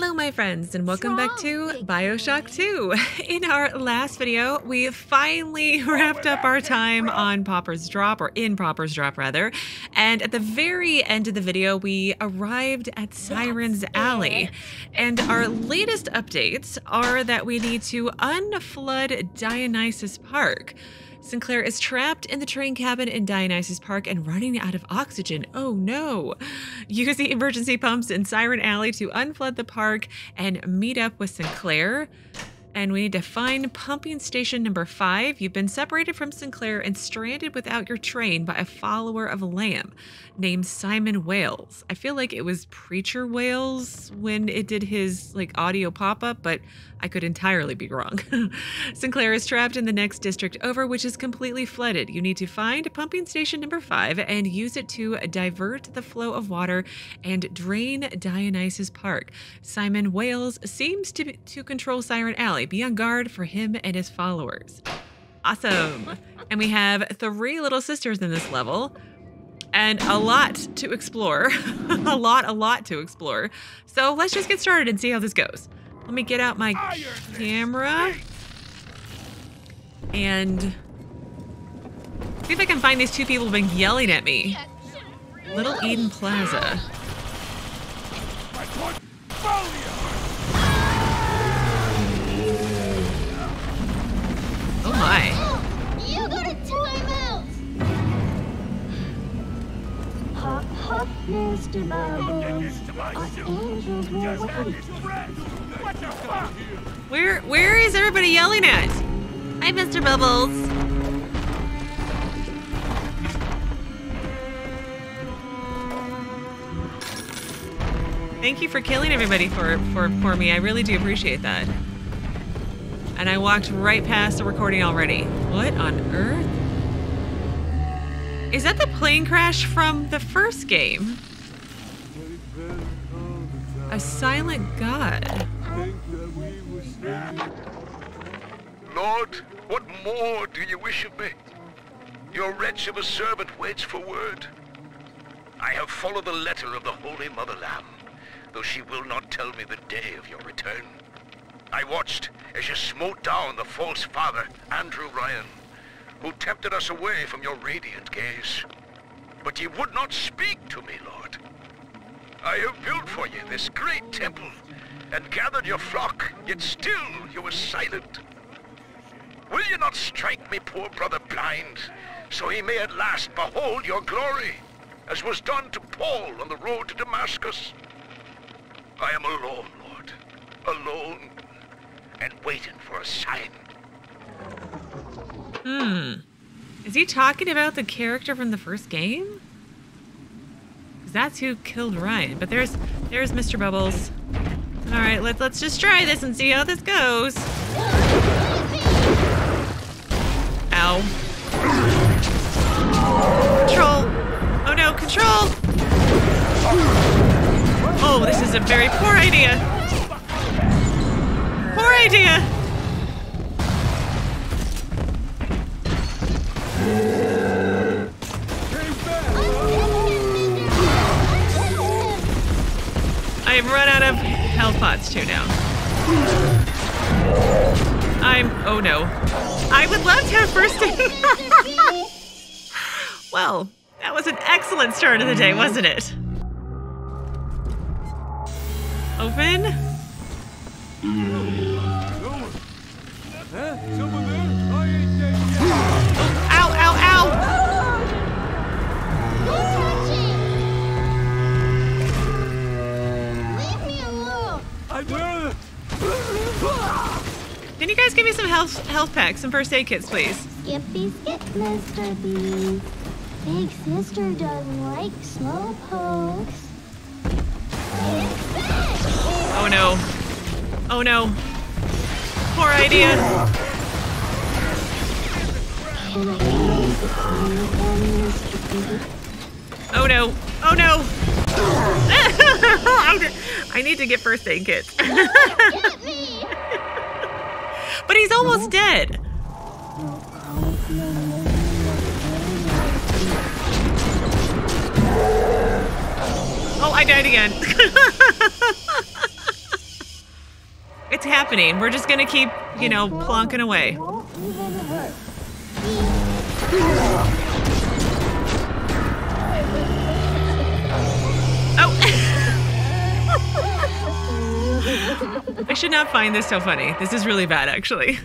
Hello my friends and welcome back to Bioshock 2. In our last video, we finally wrapped up our time on Popper's Drop, or in Popper's Drop rather, and at the very end of the video we arrived at Sirens Alley. And our latest updates are that we need to unflood Dionysus Park. Sinclair is trapped in the train cabin in Dionysus Park and running out of oxygen. Oh no! Use the emergency pumps in Siren Alley to unflood the park and meet up with Sinclair. And we need to find pumping station number 5. You've been separated from Sinclair and stranded without your train by a follower of Lamb named Simon Wales. I feel like it was Preacher Wales when it did his like audio pop-up, but I could entirely be wrong. Sinclair is trapped in the next district over, which is completely flooded. You need to find pumping station number 5 and use it to divert the flow of water and drain Dionysus Park. Simon Wales seems to control Siren Alley. Be on guard for him and his followers. Awesome. And we have 3 little sisters in this level and a lot to explore. a lot to explore. So let's just get started and see how this goes. Let me get out my camera and see if I can find these 2 people who've been yelling at me. Little Eden Plaza. Oh my. You got a timeout! Hop, hop, Mr. Bubbles. Where is everybody yelling at? Hi, Mr. Bubbles. Thank you for killing everybody for me. I really do appreciate that. And I walked right past the recording already. What on earth? Is that the plane crash from the first game? A Silent God. Lord, what more do you wish of me? Your wretch of a servant waits for word. I have followed the letter of the Holy Mother Lamb, though she will not tell me the day of your return. I watched as you smote down the false father, Andrew Ryan, who tempted us away from your radiant gaze. But ye would not speak to me, Lord. I have built for you this great temple and gathered your flock, yet still you were silent. Will you not strike me poor brother blind, so he may at last behold your glory, as was done to Paul on the road to Damascus? I am alone, Lord, alone. And waiting for a sign. Is he talking about the character from the first game? Because that's who killed Ryan. But there's Mr. Bubbles. All right, let's just try this and see how this goes. Ow. Control. Oh no, control. Oh, this is a very poor idea. Poor idea! I have run out of health pots too now. Oh no. I would love to have first aid. Well, that was an excellent start of the day, wasn't it? Open? Huh? Someone there? I ain't dead yet. Oh, ow, ow, ow! Leave me alone! I will! Can you guys give me some health packs, some first aid kits, please? Skippy skip, Mr. B. Big sister doesn't like slow pokes. Oh no. Oh no. Poor idea. Oh no. Oh no. I need to get first aid kits. But he's almost dead. Oh, I died again. It's happening. We're just gonna keep, you know, plonking away. Oh! I should not find this so funny. This is really bad, actually.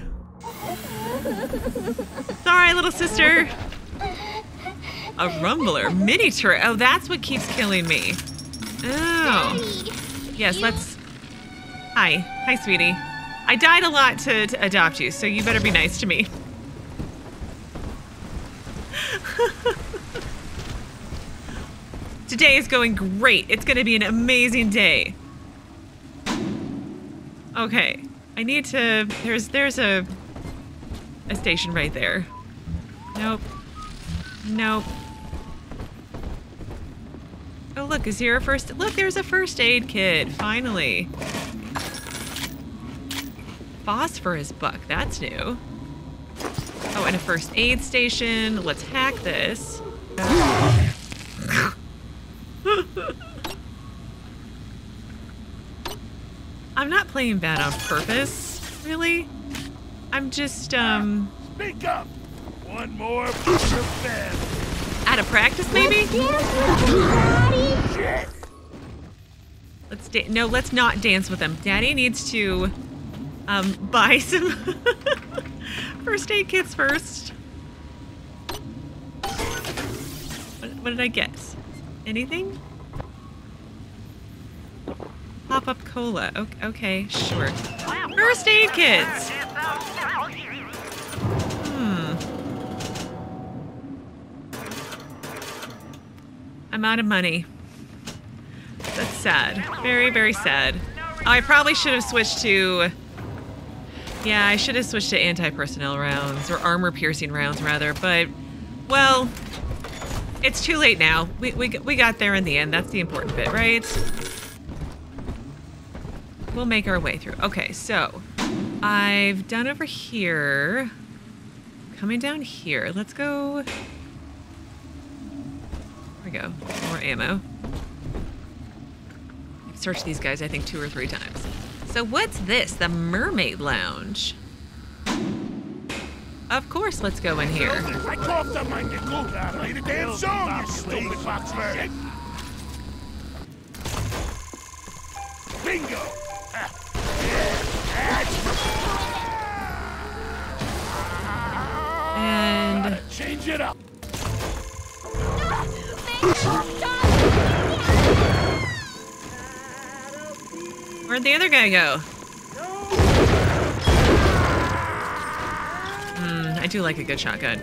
It's all right, little sister. A rumbler, mini turret. Oh, that's what keeps killing me. Oh. Yes, let's... Hi. Hi, sweetie. I died a lot to adopt you, so you better be nice to me. Today is going great. It's going to be an amazing day. Okay. I need to... There's a station right there. Nope. Nope. Oh, look, is here a first... Look, there's a first aid kit, finally. Phosphorus buck, that's new. Oh, and a first aid station. Let's hack this. I'm not playing bad on purpose, really. I'm just, Speak up! One more for your bed. Out of practice, maybe? Let's dance. No, let's not dance with him. Daddy needs to buy some first aid kits first. What did I get? Anything? Pop up cola. Okay, sure. First aid kits. I'm out of money. That's sad. Very, very sad. Oh, I probably should have switched to... Yeah, I should have switched to anti-personnel rounds, or armor-piercing rounds, rather. But, well, it's too late now. We got there in the end. That's the important bit, right? We'll make our way through. Okay, so I've done over here. Coming down here. Let's go... Go. More ammo. I've searched these guys, I think, 2 or 3 times. So what's this? The Mermaid Lounge. Of course, let's go in here. Bingo! And change it up. Where'd the other guy go? I do like a good shotgun.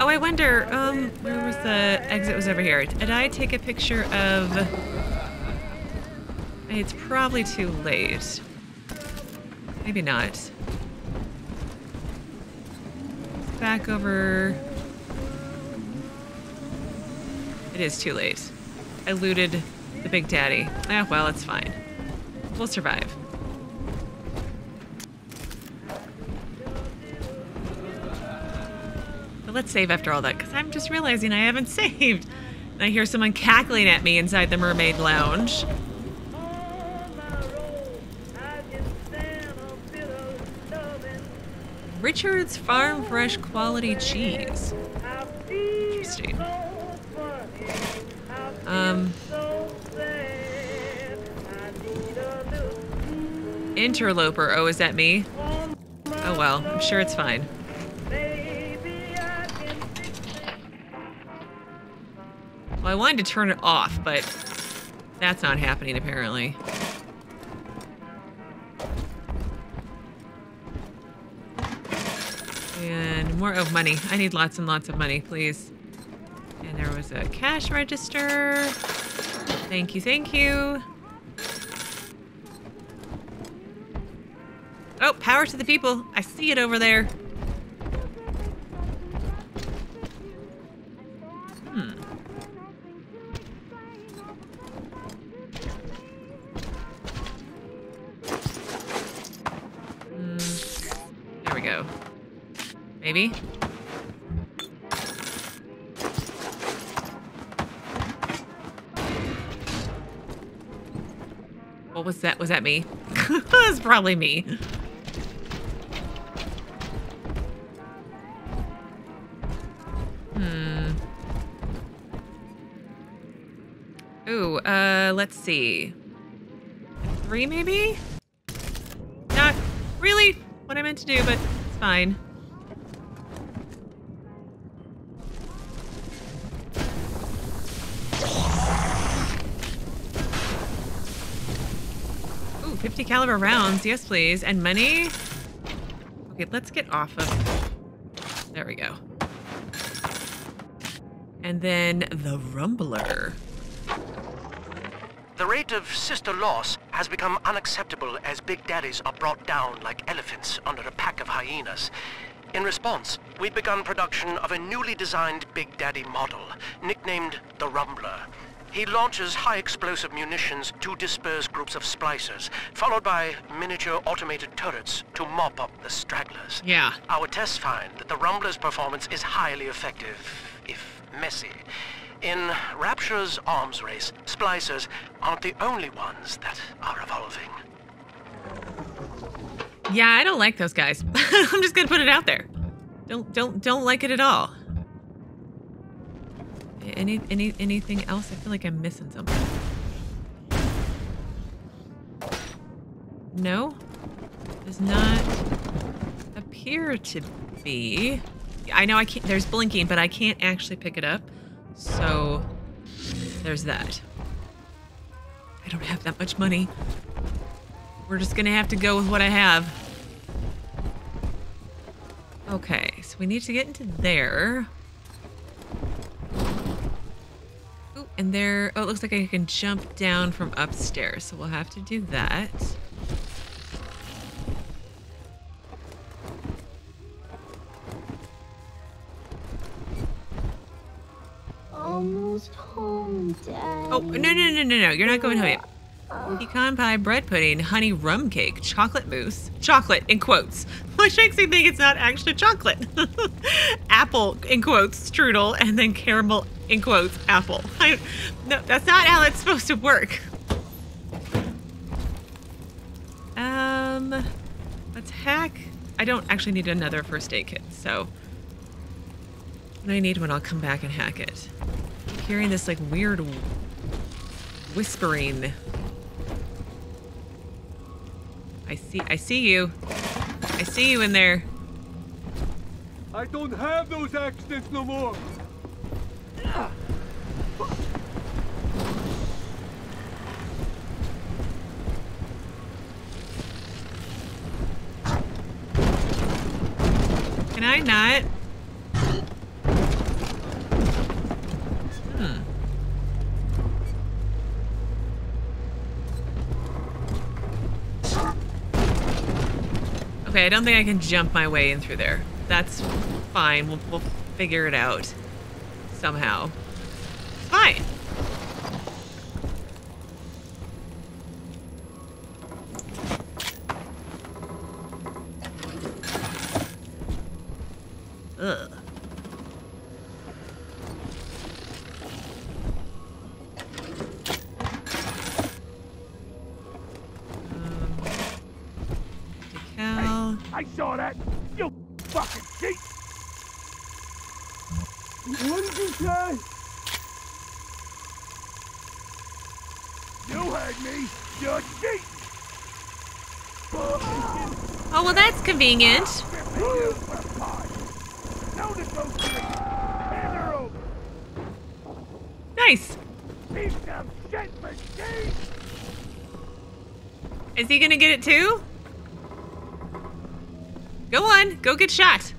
Oh, I wonder, where was the exit? It was over here. Did I take a picture of... It's probably too late. Maybe not. Back over... It is too late. I looted the Big Daddy. Ah, well, it's fine. We'll survive. But let's save after all that, because I'm just realizing I haven't saved. And I hear someone cackling at me inside the Mermaid Lounge. Richard's Farm Fresh Quality Cheese. Interesting. Interloper. Oh, is that me? Oh, well. I'm sure it's fine. Well, I wanted to turn it off, but that's not happening, apparently. And more of money. I need lots and lots of money, please. And there was a cash register. Thank you, thank you. Oh, power to the people. I see it over there. There we go. Maybe. Was that me? It's probably me. Ooh, let's see. 3 maybe? Not really what I meant to do, but it's fine. Ooh, 50 caliber rounds. Yes, please. And money. Okay, let's get off of... There we go. And then the Rumbler. The rate of sister loss has become unacceptable as Big Daddies are brought down like elephants under a pack of hyenas. In response, we've begun production of a newly designed Big Daddy model, nicknamed the Rumbler. He launches high-explosive munitions to disperse groups of splicers, followed by miniature automated turrets to mop up the stragglers. Yeah. Our tests find that the Rumbler's performance is highly effective, if messy. In Rapture's arms race, splicers aren't the only ones that are evolving. Yeah, I don't like those guys. I'm just gonna put it out there. Don't like it at all. Anything else? I feel like I'm missing something. No, does not appear to be. I know I can't. There's blinking, but I can't actually pick it up. So, there's that. I don't have that much money. We're just gonna have to go with what I have. Okay, so we need to get into there. Ooh, and there... Oh, it looks like I can jump down from upstairs, so we'll have to do that. Almost home, Daddy. Oh, no. You're not going home yet. Pecan pie, bread pudding, honey rum cake, chocolate mousse. Chocolate, in quotes. Which makes me think it's not actually chocolate. Apple, in quotes, strudel, and then caramel, in quotes, apple. No, that's not how it's supposed to work. Let's hack. I don't actually need another first aid kit, so... When I need one, I'll come back and hack it. I keep hearing this like weird whispering. I see you. I see you in there. I don't have those accidents no more. Can I not? Okay, I don't think I can jump my way in through there. That's fine. We'll figure it out somehow. Fine. Ugh. I saw that, you fucking cheat! What did you say? You heard me, you're cheating! Oh, well, that's convenient. Nice! Is he gonna get it too? Go on, go get shot.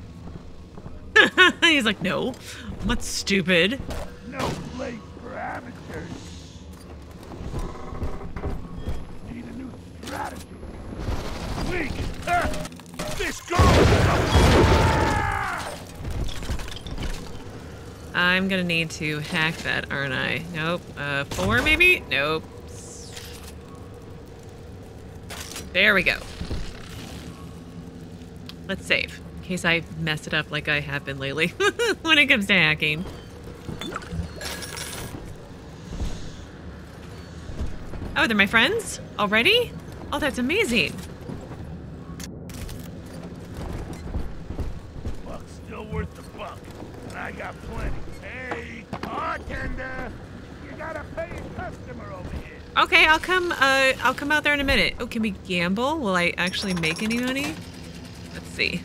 He's like, no, I'm not stupid. No place for amateurs. Need a new strategy. Weak. This girl. I'm gonna need to hack that, aren't I? Nope. 4 maybe? Nope. There we go. Let's save, in case I mess it up like I have been lately when it comes to hacking. Oh, they're my friends? Already? Oh, that's amazing. Buck's still worth the buck, and I got plenty. Hey, bartender! You gotta pay a customer over here. Okay, I'll come out there in a minute. Oh, can we gamble? Will I actually make any money? Let's see.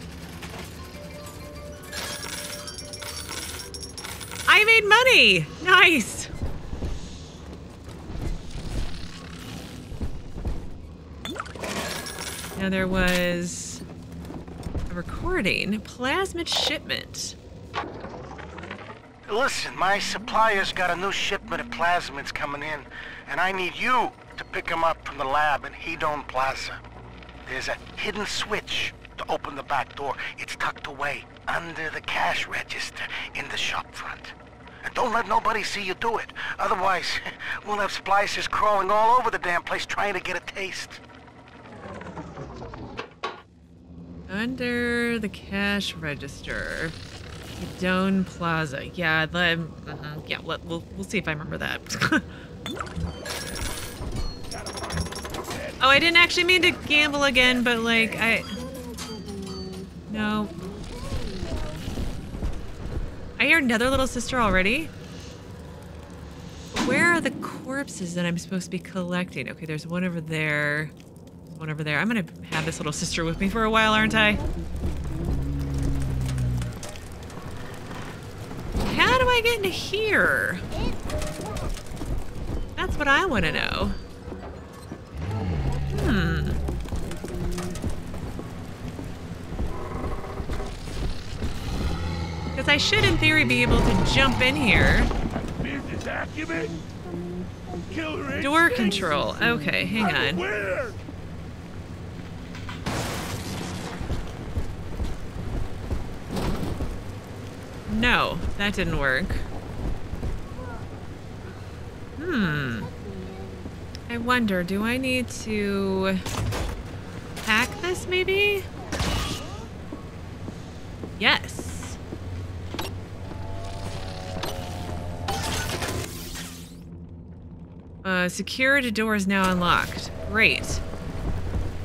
I made money! Nice! Now there was a recording. Plasmid Shipment. Listen, my supplier's got a new shipment of plasmids coming in, and I need you to pick them up from the lab in Hedone Plaza. There's a hidden switch to open the back door. It's tucked away under the cash register in the shop front. And don't let nobody see you do it. Otherwise, we'll have splicers crawling all over the damn place trying to get a taste. Under the cash register, Hedone Plaza. Yeah, we'll see if I remember that. Oh, I didn't actually mean to gamble again, but like no. I hear another Little Sister already. Where are the corpses that I'm supposed to be collecting? Okay, there's one over there. One over there. I'm gonna have this Little Sister with me for a while, aren't I? How do I get into here? That's what I want to know. Because I should, in theory, be able to jump in here. Door control. Okay, hang on. No, that didn't work. I wonder, do I need to hack this maybe? Yes. Security door is now unlocked. Great.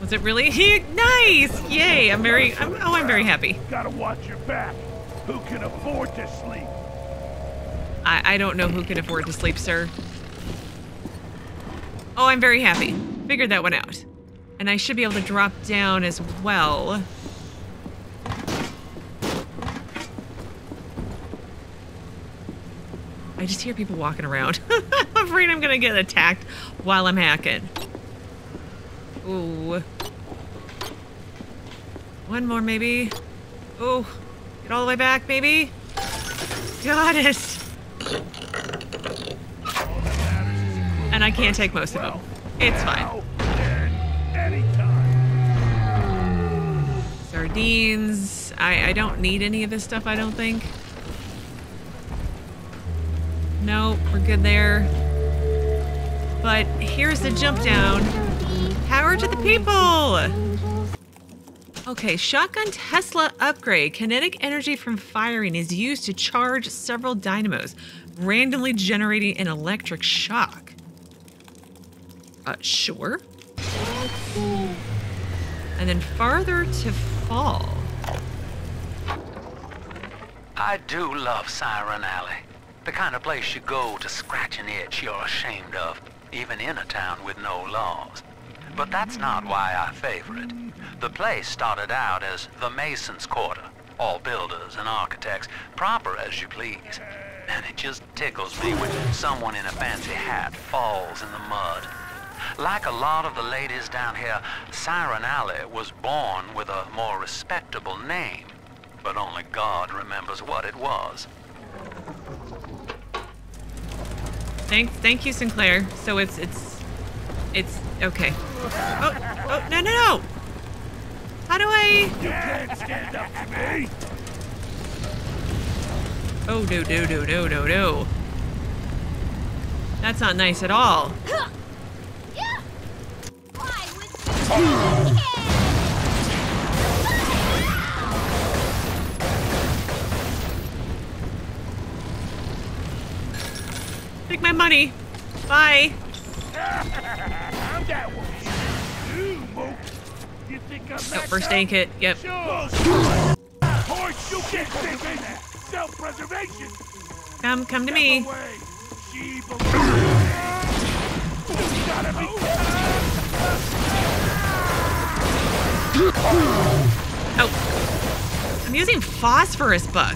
Was it really? Nice! Yay! I'm very happy. Gotta watch your back. Who can afford to sleep? I don't know who can afford to sleep, sir. Oh, I'm very happy. Figured that one out. And I should be able to drop down as well. I just hear people walking around. I'm afraid I'm gonna get attacked while I'm hacking. Ooh. One more, maybe. Oh. Get all the way back, baby. Got it. And I can't take most of them. It's fine. Sardines. I don't need any of this stuff, I don't think. No, we're good there. But here's the jump down. Power to the people! Okay, shotgun Tesla upgrade. Kinetic energy from firing is used to charge several dynamos, randomly generating an electric shock. Sure. And then Farther to Fall. I do love Siren Alley. The kind of place you go to scratch an itch you're ashamed of, even in a town with no laws. But that's not why I favor it. The place started out as the Mason's Quarter, all builders and architects, proper as you please. And it just tickles me when someone in a fancy hat falls in the mud. Like a lot of the ladies down here, Siren Alley was born with a more respectable name, but only God remembers what it was. Thank you, Sinclair. So it's okay. Oh, no. How do I? You can't stand up to me. Oh no. That's not nice at all. Take my money. Bye. No, first aid kit, yep. Come to me. Oh. I'm using phosphorus buck.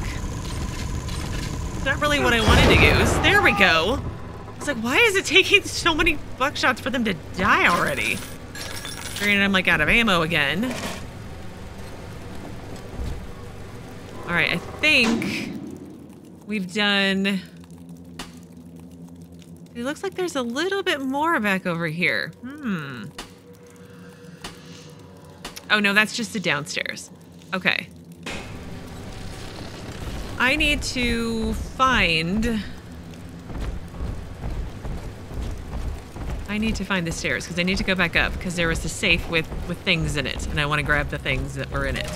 Not really what I wanted to use. There we go. It's like, why is it taking so many buckshots for them to die already? Granted, I'm like out of ammo again. All right, I think we've done. It looks like there's a little bit more back over here. Hmm. Oh no, that's just the downstairs. Okay. I need to find. I need to find the stairs because I need to go back up because there was a safe with things in it, and I want to grab the things that were in it.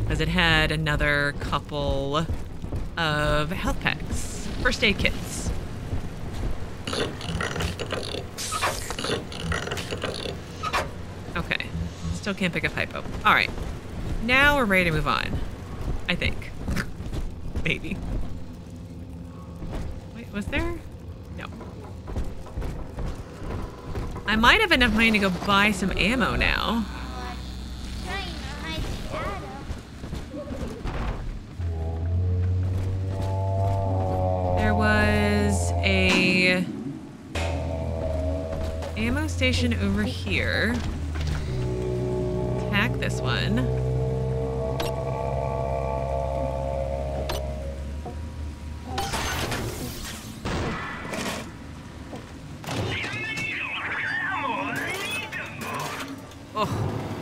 Because it had another couple of health packs, first aid kits. Okay, still can't pick up hypo. All right, now we're ready to move on, I think. Maybe. Wait, was there? I might have enough money to go buy some ammo now. There was a ammo station over here. Attack this one.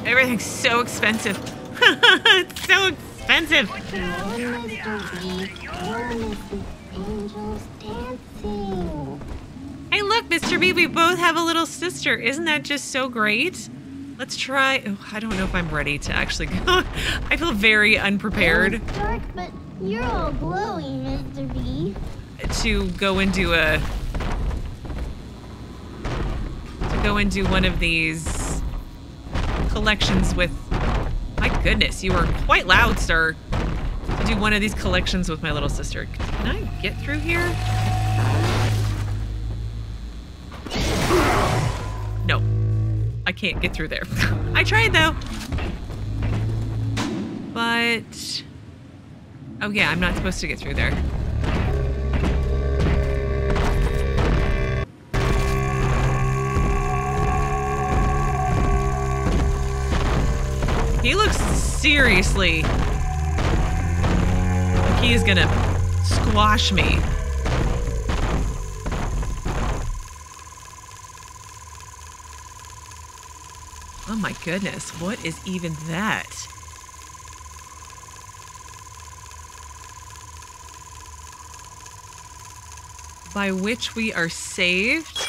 Everything's so expensive. It's so expensive. Hey, look, Mr. B, we both have a little sister. Isn't that just so great? Let's try. Oh, I don't know if I'm ready to actually go. I feel very unprepared. It's dark, but you're all glowing, Mr. B. To go and do a. To go and do one of these. Collections with, my goodness, you were quite loud, sir. To do one of these collections with my little sister. Can I get through here? No, I can't get through there. I tried though. But, oh yeah, I'm not supposed to get through there. He looks seriously like he is gonna squash me. Oh my goodness, what is even that? By which we are saved?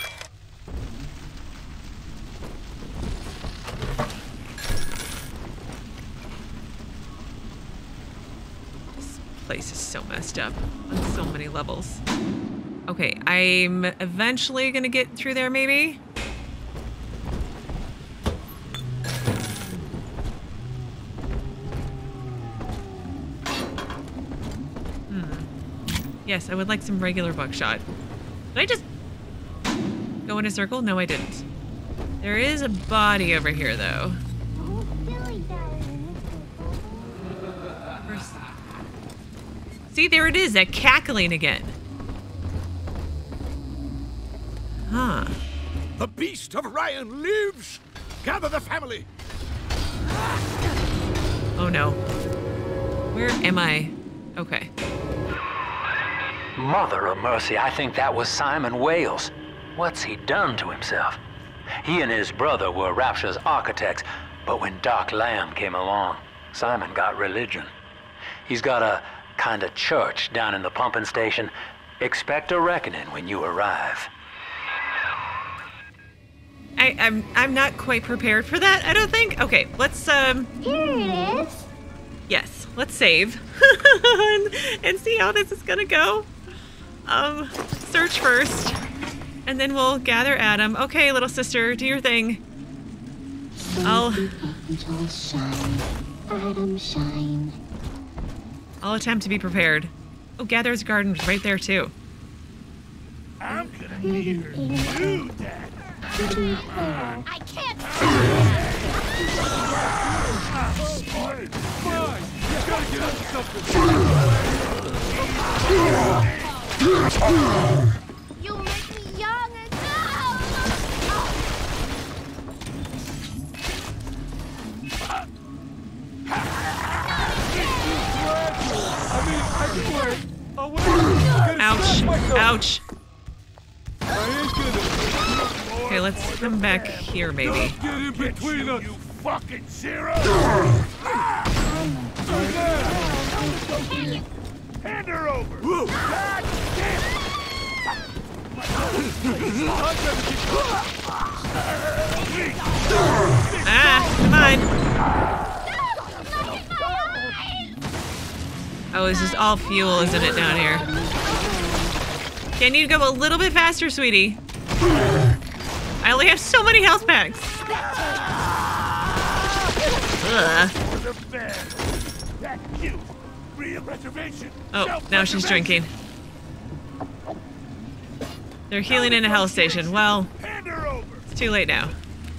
Place is so messed up on so many levels. Okay, I'm eventually gonna get through there maybe. Hmm. Yes, I would like some regular buckshot. Did I just go in a circle? No, I didn't. There is a body over here though. See, there it is, that cackling again. Huh. The beast of Ryan lives! Gather the family! Oh no. Where am I? Okay. Mother of mercy, I think that was Simon Wales. What's he done to himself? He and his brother were Rapture's architects, but when Dark Lamb came along, Simon got religion. He's got a kind of church down in the pumping station. Expect a reckoning when you arrive. I'm not quite prepared for that, I don't think. Okay, let's here it is. Yes, let's save and see how this is gonna go. Search first and then we'll gather Adam. Okay, little sister, do your thing. I'll attempt to be prepared. Oh, Gatherer's Garden's right there too. I'm gonna need her to do that. I can't. You make me young and Ouch. Okay, let's come back here, maybe. Get in between us, you fucking zero! Hand her over! God damn! Come on! Oh, this is all fuel, isn't it, down here? Okay, I need to go a little bit faster, sweetie. I only have so many health packs. Oh, now she's drinking. They're healing in a health station. Well, it's too late now.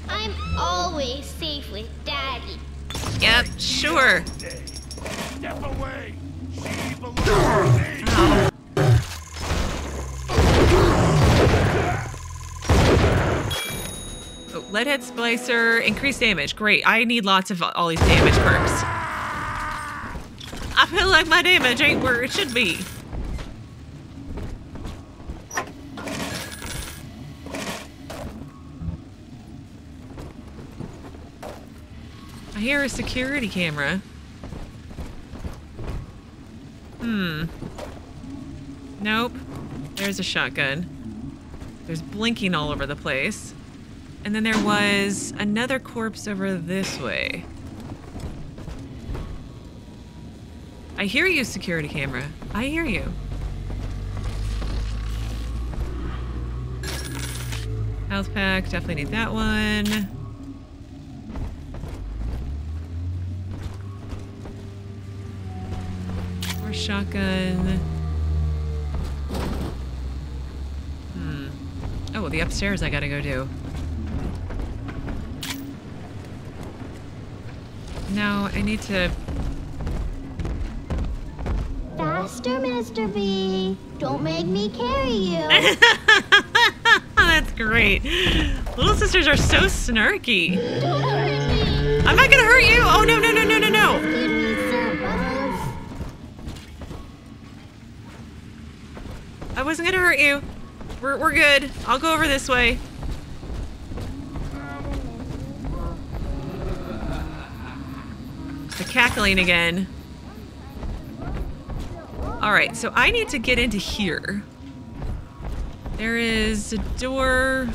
I'm always safe with Daddy. Yep, sure. Step away. She belongs to me. Leadhead Splicer, increased damage. Great. I need lots of all these damage perks. I feel like my damage ain't where it should be. I hear a security camera. Nope. There's a shotgun. There's blinking all over the place. And then there was another corpse over this way. I hear you, security camera. I hear you. Health pack, definitely need that one. More shotgun. Oh, the upstairs I gotta go do. No, I need to... Faster, Mr. B. Don't make me carry you. That's great. Little sisters are so snarky. Don't hurt me. I'm not gonna hurt you. Oh, no, no, no, no, no, no. Give me some bubbles. I wasn't gonna hurt you. We're good. I'll go over this way. Cackling again. All right, so I need to get into here. There is a door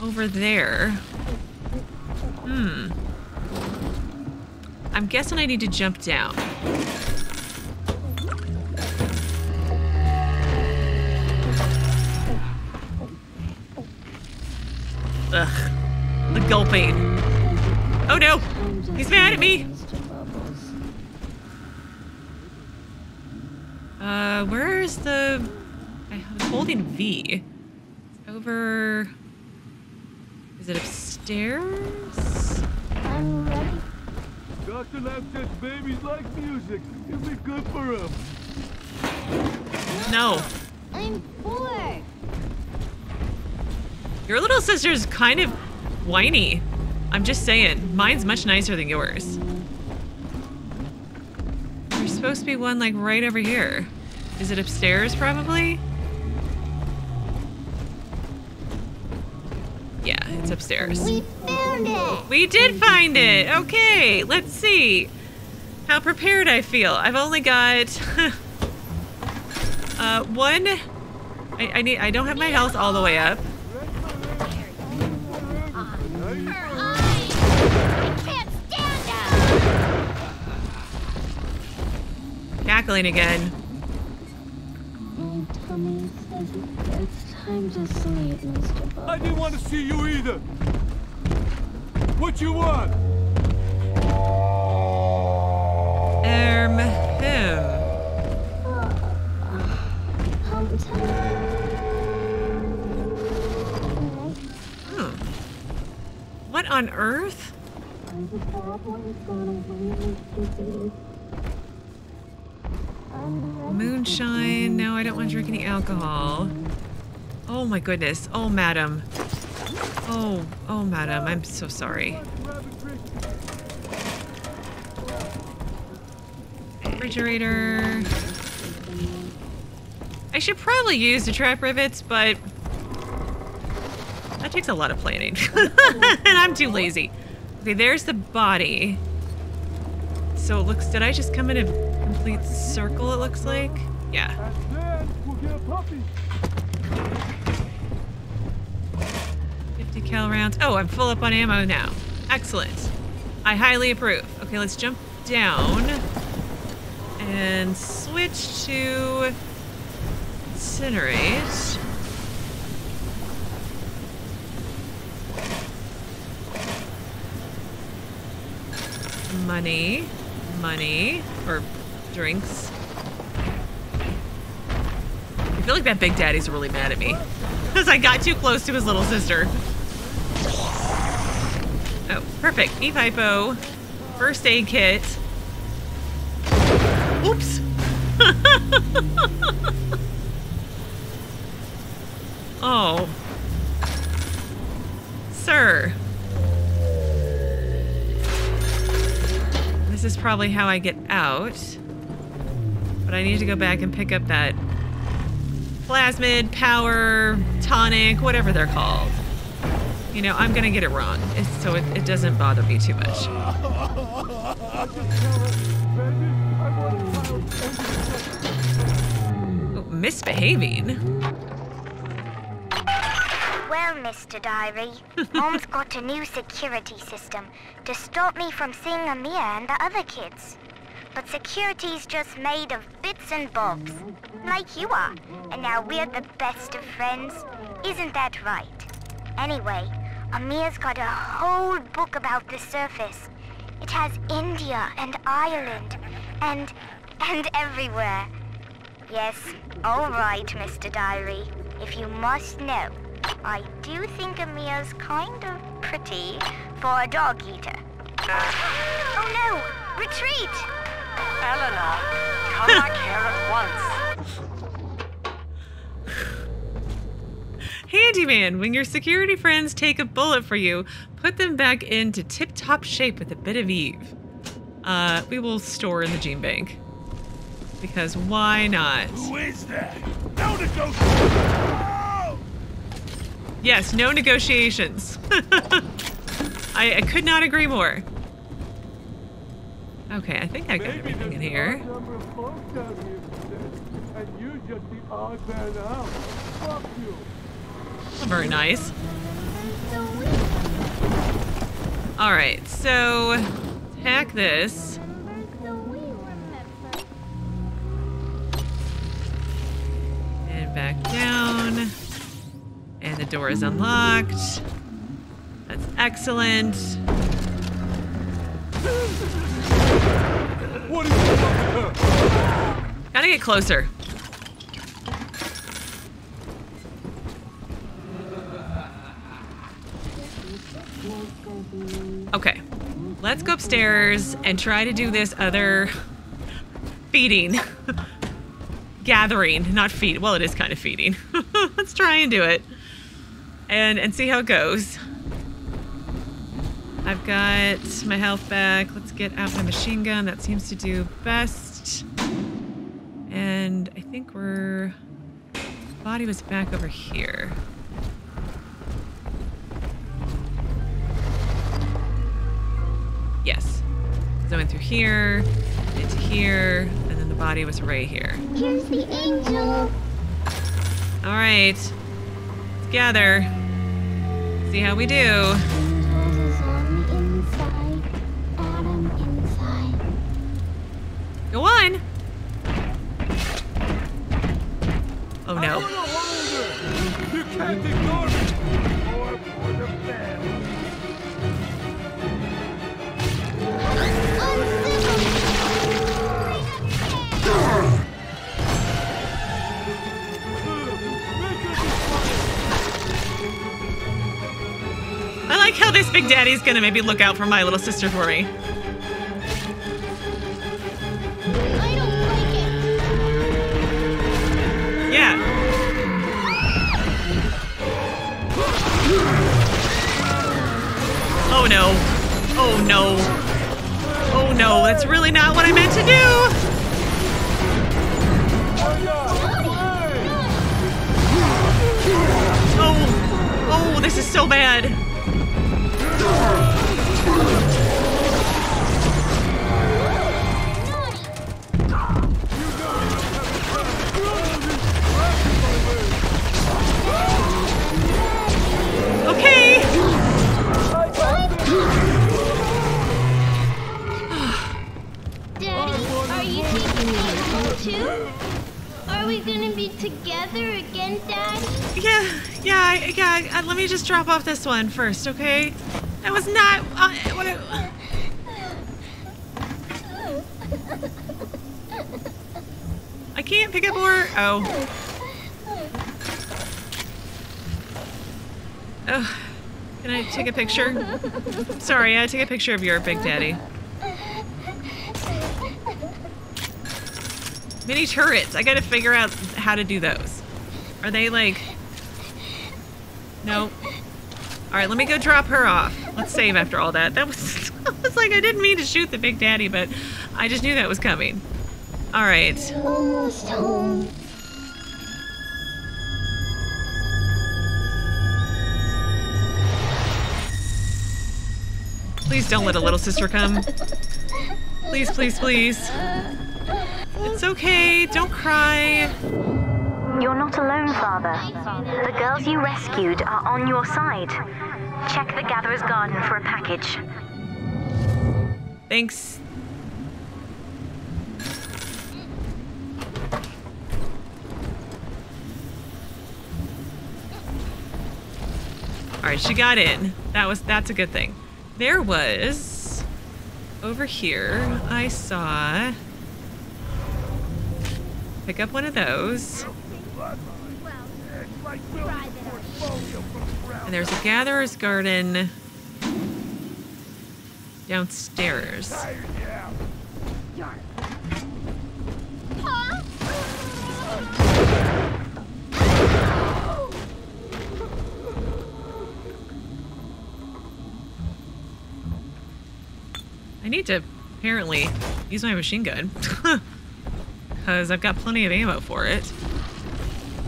over there. I'm guessing I need to jump down. Ugh, the gulping. Oh no! He's mad at me! Where is the... I was holding V. It's over... Is it upstairs? I'm ready. Dr. Lamb says babies like music. It'll be good for them. No. I'm bored. Your little sister's kind of whiny. I'm just saying, mine's much nicer than yours. There's supposed to be one, like, right over here. Is it upstairs, probably? Yeah, it's upstairs. We found it! We did find it! Okay, let's see how prepared I feel. I've only got... one... I don't have my health all the way up. Cackling again. I'm just asleep, Mr. Bubbles. I didn't want to see you either. What you want? Huh. What on earth? Moonshine. No, I don't want to drink any alcohol. Oh my goodness. Oh, madam. Oh, madam. I'm so sorry. Refrigerator. I should probably use the trap rivets, but that takes a lot of planning. And I'm too lazy. Okay, there's the body. So it looks, did I just come in a complete circle, it looks like? Yeah. We'll get a puppy. 50 cal rounds. Oh, I'm full up on ammo now. Excellent. I highly approve. Okay, let's jump down and switch to incinerate. Money, or drinks. I feel like that Big Daddy's really mad at me because I got too close to his little sister. Oh, perfect. E-Pipo, first aid kit. Oops. Oh. Sir. This is probably how I get out. But I need to go back and pick up that plasmid, power, tonic, whatever they're called. You know, I'm gonna get it wrong. So it doesn't bother me too much. Oh, misbehaving. Well, Mr. Diary, Mom's got a new security system to stop me from seeing Amir and the other kids. But security's just made of bits and bobs, like you are, and now we're the best of friends. Isn't that right? Anyway, Amir's got a whole book about the surface. It has India and Ireland and everywhere. Yes, all right, Mr. Diary, if you must know. I do think Amir's kind of pretty for a dog eater. Oh no! Retreat! Eleanor, come back here at once. Handyman, when your security friends take a bullet for you, put them back into tip-top shape with a bit of Eve. We will store in the gene bank. Because why not? Who is that? No negotiation! Yes, no negotiations. I could not agree more. Okay, I think I got everything in here. Very nice. All right, so hack this. And back down. And the door is unlocked. That's excellent. What is it? Gotta get closer. Okay, let's go upstairs and try to do this other feeding. Gathering, not feed. Well, it is kind of feeding. Let's try and do it. And see how it goes. I've got my health back. Let's get out my machine gun. That seems to do best. And I think we're... Body was back over here. Yes. So I went through here, into here, and then the body was right here. Here's the angel. All right. Let's gather. See how we do. Go on. Oh no. can't ignore it! More for the band! I like how this Big Daddy's gonna maybe look out for my little sister for me. Oh no. Oh no. Oh no, that's really not what I meant to do! Oh, oh, this is so bad. Too? Are we gonna be together again, Daddy? Yeah, let me just drop off this one first, okay? That was not... I can't pick up more... Oh. Can I take a picture? Sorry, I took a picture of your Big Daddy. Mini turrets. I gotta figure out how to do those. Are they like... No. Alright, let me go drop her off. Let's save after all that. That was like I didn't mean to shoot the Big Daddy, but I just knew that was coming. Alright. Almost home. Please don't let a little sister come. Please, please, please. It's okay, don't cry. You're not alone, Father. The girls you rescued are on your side. Check the Gatherer's Garden for a package. Thanks. Alright, she got in. That's a good thing. There was... Over here, I saw... Pick up one of those. And there's a Gatherer's Garden downstairs. I need to apparently use my machine gun. Because I've got plenty of ammo for it.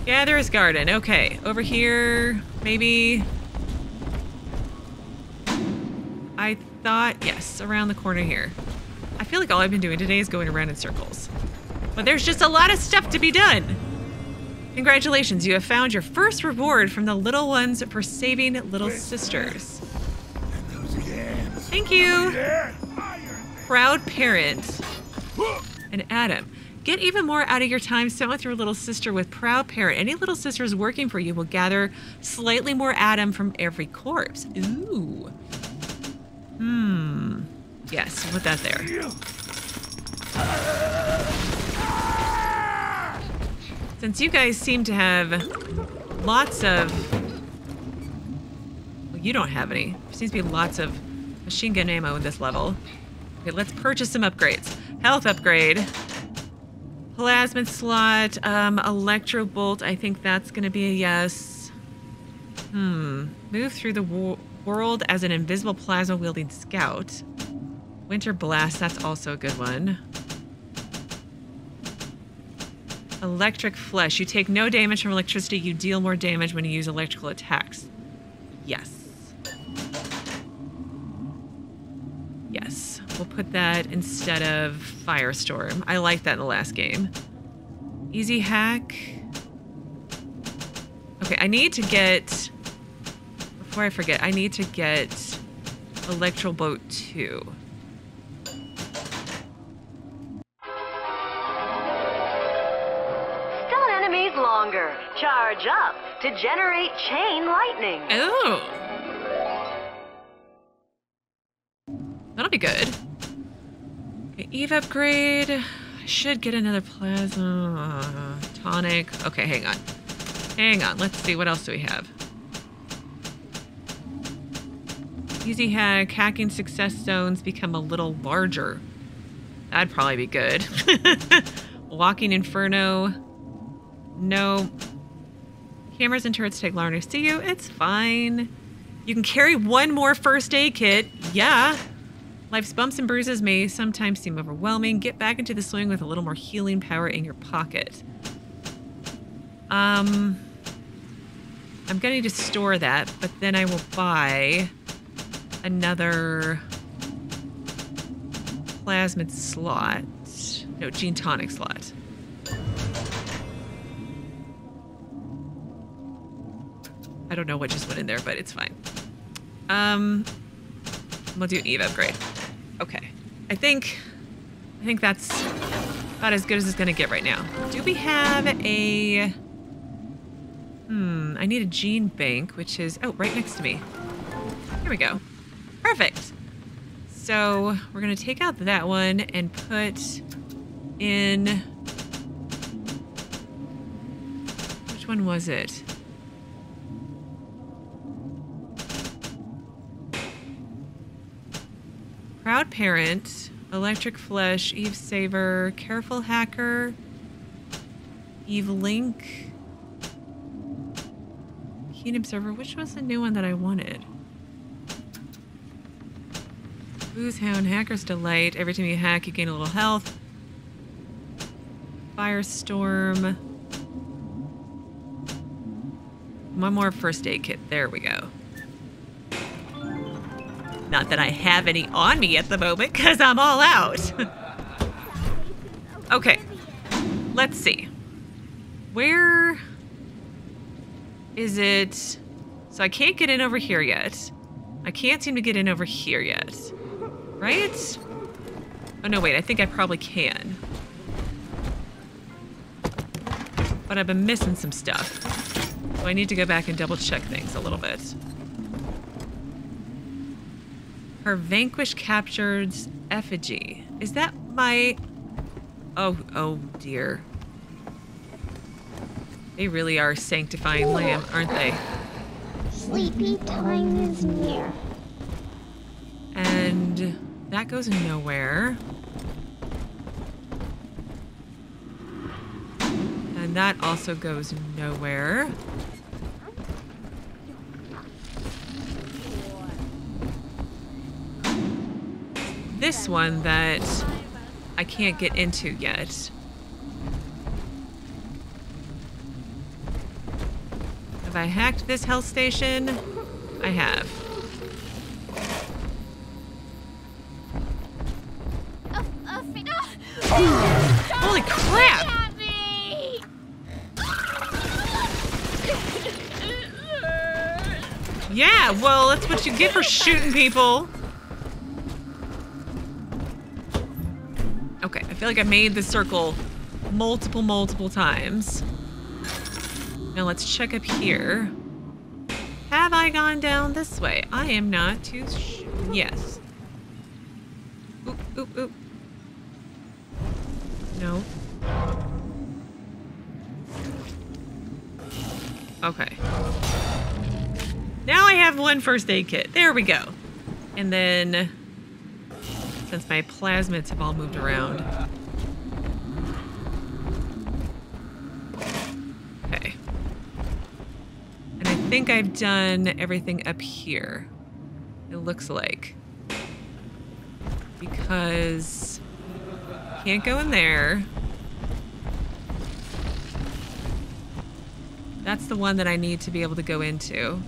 Gatherer's Garden. Okay. Over here, maybe. I thought, yes, around the corner here. I feel like all I've been doing today is going around in circles. But there's just a lot of stuff to be done. Congratulations. You have found your first reward from the little ones for saving little sisters. Thank you. Proud parent. And Adam. Get even more out of your time spent with your little sister with Proud Parent. Any little sisters working for you will gather slightly more Adam from every corpse. Ooh. Hmm. Yes, put that there. Since you guys seem to have lots of... Well, you don't have any. There seems to be lots of machine gun ammo in this level. Okay, let's purchase some upgrades. Health upgrade. Plasmid slot, electro bolt. I think that's going to be a yes. Move through the world as an invisible plasma wielding scout. Winter blast. That's also a good one. Electric flesh. You take no damage from electricity. You deal more damage when you use electrical attacks. Yes. Yes. We'll put that instead of Firestorm. I liked that in the last game. Easy hack. Okay, I need to get... Before I forget, I need to get Electro Boat 2. Still enemies longer. Charge up to generate chain lightning. Oh. That'll be good. Okay, Eve upgrade. I should get another plasma tonic. Okay, hang on. Hang on. Let's see. What else do we have? Easy hack. Hacking success zones become a little larger. That'd probably be good. Walking Inferno. No. Cameras and turrets take longer to see you. It's fine. You can carry one more first aid kit. Yeah. Life's bumps and bruises may sometimes seem overwhelming. Get back into the swing with a little more healing power in your pocket. I'm going to need to store that, but then I will buy another plasmid slot. No, gene tonic slot. I don't know what just went in there, but it's fine. We'll do an Eve upgrade. Okay. I think that's about as good as it's going to get right now. Do we have a... I need a gene bank, which is... Oh, right next to me. Here we go. Perfect. So we're going to take out that one and put in... Which one was it? Proud Parent, Electric Flesh, Eve Saver, Careful Hacker, Eve Link, Keen Observer. Which was the new one that I wanted? Booze Hound, Hacker's Delight. Every time you hack, you gain a little health. Firestorm. One more first aid kit. There we go. Not that I have any on me at the moment, because I'm all out. Okay. Let's see. Where is it? So I can't get in over here yet. I can't seem to get in over here yet. Right? Oh, no, wait. I think I probably can. But I've been missing some stuff. So I need to go back and double check things a little bit. Her Vanquished Captured's Effigy. Is that my... Oh dear. They really are sanctifying Lamb, aren't they? Sleepy time is near. And that goes nowhere. And that also goes nowhere. This one that I can't get into yet. Have I hacked this health station? I have. Holy crap! Yeah, well, that's what you get for shooting people. Okay, I feel like I made the circle multiple times. Now let's check up here. Have I gone down this way? I am not too sure. Yes. Oop, oop, oop. No. Okay. Now I have one first aid kit. There we go. And then... Since my plasmids have all moved around. Okay. And I think I've done everything up here. It looks like. Because can't go in there. That's the one that I need to be able to go into.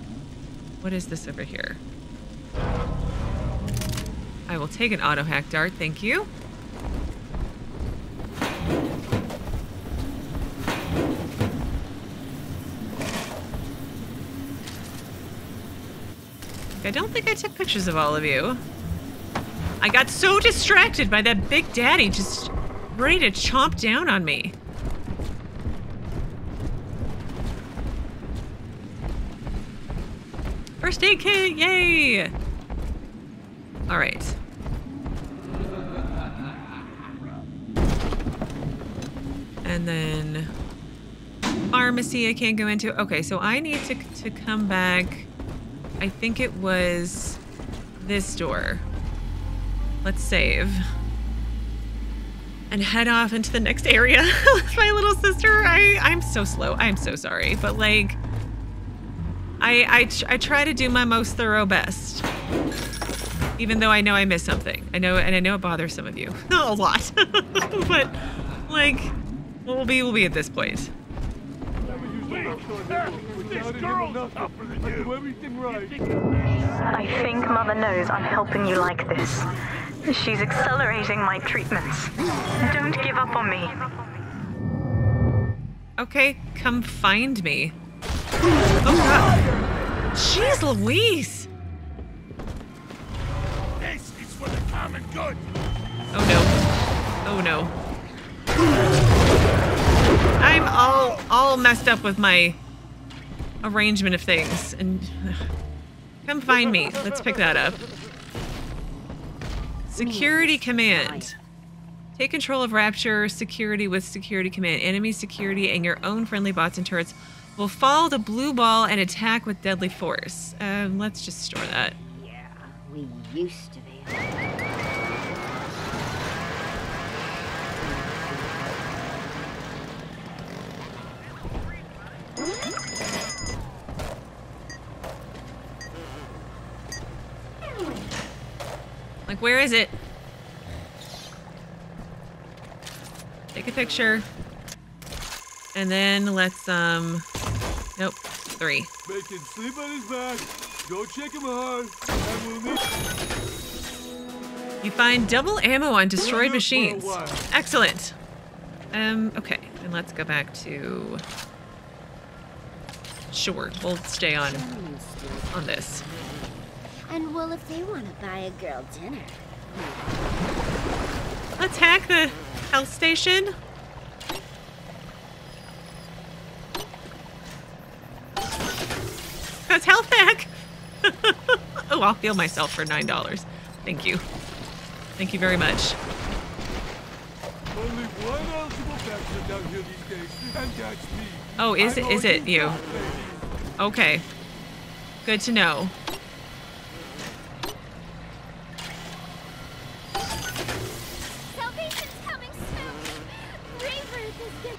What is this over here? I will take an auto hack dart, thank you. I don't think I took pictures of all of you. I got so distracted by that Big Daddy just ready to chomp down on me. First aid kit, yay! All right. And then pharmacy I can't go into. Okay, so I need to come back. I think it was this door. Let's save. And head off into the next area with my little sister. I'm so slow. I'm so sorry. But like, I try to do my most thorough best. Even though I know I miss something. I know it bothers some of you. A lot. But like, what will be at this point. I think Mother knows I'm helping you like this. She's accelerating my treatments. Don't give up on me. Okay, come find me. Oh God! Jeez Louise! This is for the common good. Oh no! Oh no! I'm all messed up with my arrangement of things. And come find me. Let's pick that up. Security command. Take control of Rapture security with security command. Enemy security and your own friendly bots and turrets will fall the blue ball and attack with deadly force. Let's just store that. Yeah, we used to be. Like, where is it? Take a picture. And then let's, nope, 3. Bacon, sleep on his back. Go check him hard. You find double ammo on destroyed machines. Excellent. Okay, and let's go back to... Sure, we'll stay on this. And well, if they want to buy a girl dinner. Let's hack the health station. That's health hack. Oh, I'll heal myself for $9. Thank you. Thank you very much. Only one eligible bachelor down here these days, and that's me. Oh, is it you? Okay. Good to know.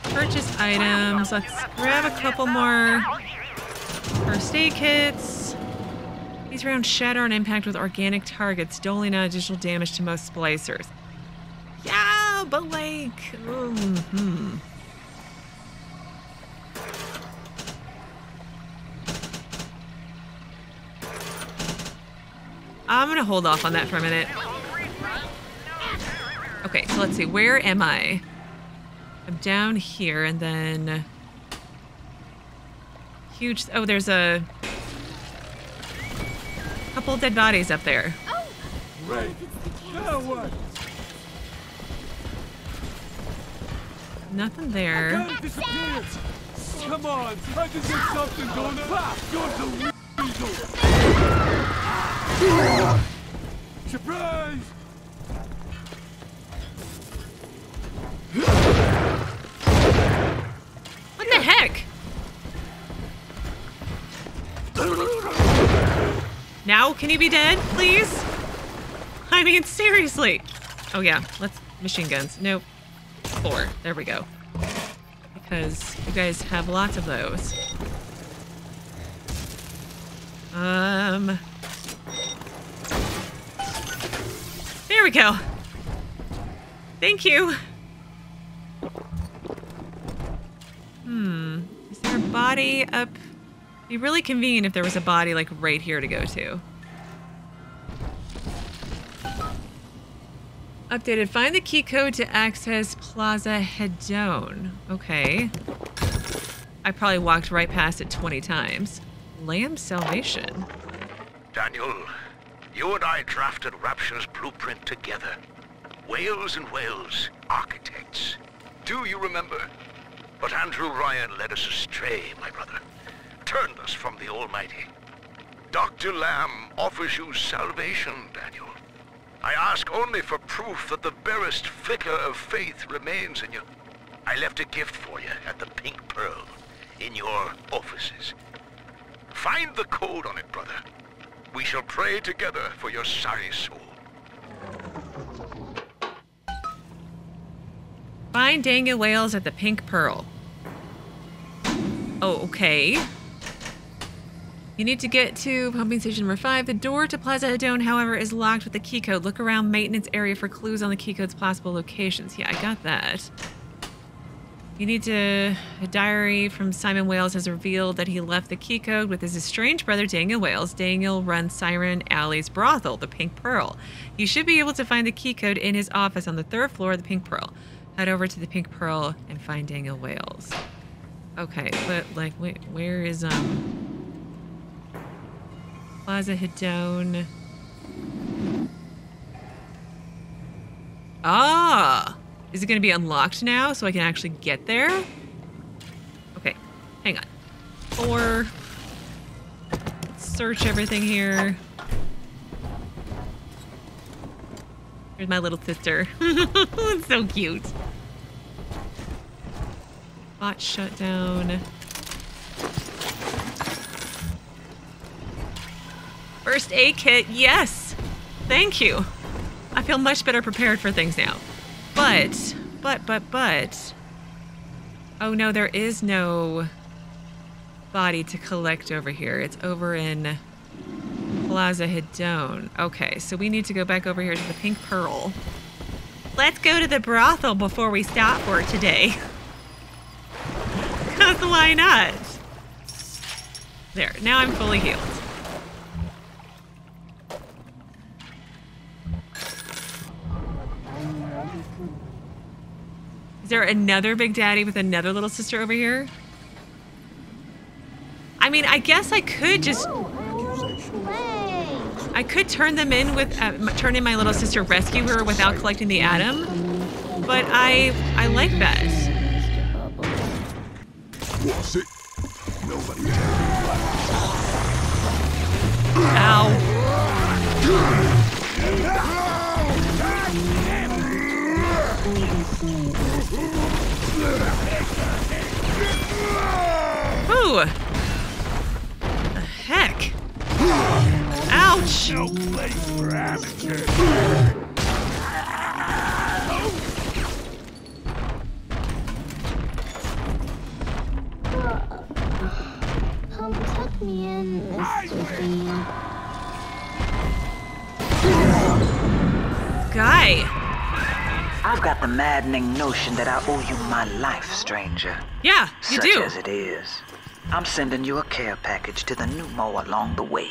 Purchase items. Let's grab a couple more first aid kits. These rounds shatter on impact with organic targets, doling out additional damage to most splicers. Yeah, but like, I'm gonna hold off on that for a minute. Okay, so let's see. Where am I? I'm down here, and then huge. Oh, there's a couple dead bodies up there. Oh, right. Now what? Nothing there. Come on, I just got something going on. Go to surprise. What the heck? Now, can you be dead, please? I mean, seriously. Oh yeah, let's machine guns. Nope. 4. There we go. Because you guys have lots of those. There we go. Thank you. Is there a body up? It'd be really convenient if there was a body like right here to go to. Updated. Find the key code to access Plaza Hedone. Okay. I probably walked right past it 20 times. Lamb's Salvation. Daniel, you and I drafted Rapture's blueprint together. Wales and Wales, architects. Do you remember? But Andrew Ryan led us astray, my brother. Turned us from the Almighty. Dr. Lamb offers you salvation, Daniel. I ask only for proof that the barest flicker of faith remains in you. I left a gift for you at the Pink Pearl, in your offices. Find the code on it, brother. We shall pray together for your sorry soul. Find Daniel Wales at the Pink Pearl. Oh, okay. You need to get to pumping station number 5. The door to Plaza Hedone, however, is locked with the key code. Look around maintenance area for clues on the key code's possible locations. Yeah, I got that. You need to... A diary from Simon Wales has revealed that he left the key code with his estranged brother, Daniel Wales. Daniel runs Siren Alley's brothel, the Pink Pearl. You should be able to find the key code in his office on the 3rd floor of the Pink Pearl. Head over to the Pink Pearl and find Daniel Wales. Okay, but, like, wait, where is, Plaza Hedone. Ah! Is it going to be unlocked now so I can actually get there? Okay, hang on. Or search everything here. Here's my little sister. It's so cute. Bot shut down. First aid kit, yes! Thank you! I feel much better prepared for things now. But... Oh no, there is no body to collect over here. It's over in Plaza Hedone. Okay, so we need to go back over here to the Pink Pearl. Let's go to the brothel before we stop for today. Because why not? There, now I'm fully healed. Is there another Big Daddy with another little sister over here? I mean, I guess I could just... I could turn them in with... turn in my little sister, rescue her without collecting the atom. But I like that. Ow. Ooh! The heck? Ouch! No place for amateurs. Come tuck me in, Mr. B. Guy! I've got the maddening notion that I owe you my life, stranger. Yeah, you do. Such as it is. I'm sending you a care package to the pneumo along the way.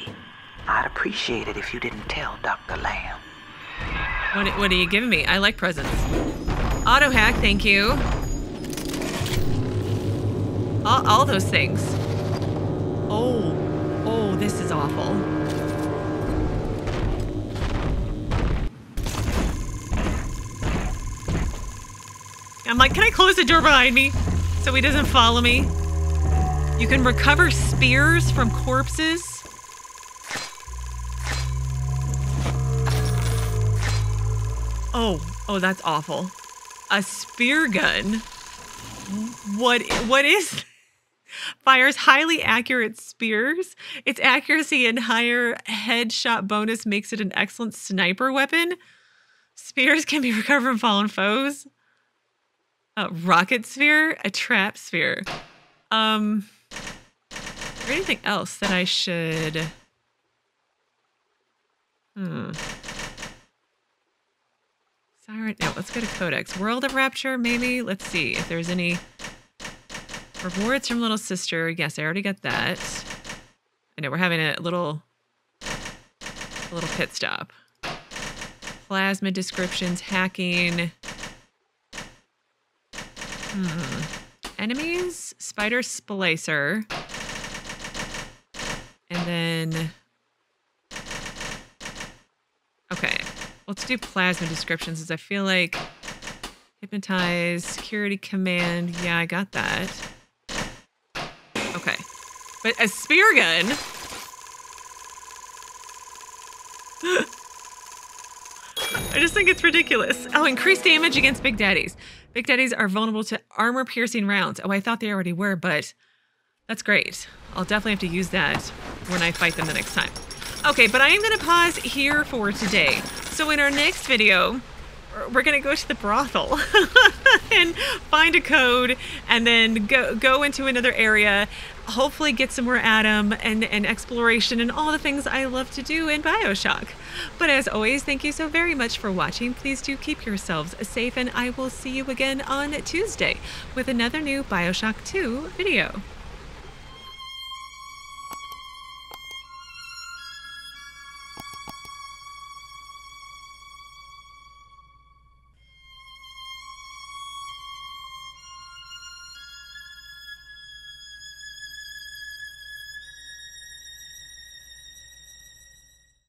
I'd appreciate it if you didn't tell Dr. Lamb. What are you giving me? I like presents. Auto hack, thank you. All those things. Oh, this is awful. I'm like, can I close the door behind me so he doesn't follow me? You can recover spears from corpses. Oh, that's awful. A spear gun? What is? Fires highly accurate spears. Its accuracy and higher headshot bonus makes it an excellent sniper weapon. Spears can be recovered from fallen foes. A rocket sphere? A trap sphere. Is there anything else that I should... Siren... No, let's go to Codex. World of Rapture, maybe? Let's see if there's any... Rewards from Little Sister. Yes, I already got that. I know, we're having a little pit stop. Plasma descriptions, hacking... Enemies, spider splicer, and then, okay, let's do plasma descriptions as I feel like hypnotize, security command, yeah, I got that. Okay, but a spear gun? I just think it's ridiculous. Oh, increased damage against Big Daddies. Big Daddies are vulnerable to armor-piercing rounds. Oh, I thought they already were, but that's great. I'll definitely have to use that when I fight them the next time. Okay, but I am going to pause here for today. So in our next video, we're going to go to the brothel and find a code and then go into another area, hopefully get some more Adam and exploration and all the things I love to do in BioShock. But as always, thank you so very much for watching. Please do keep yourselves safe, and I will see you again on Tuesday with another new BioShock 2 video.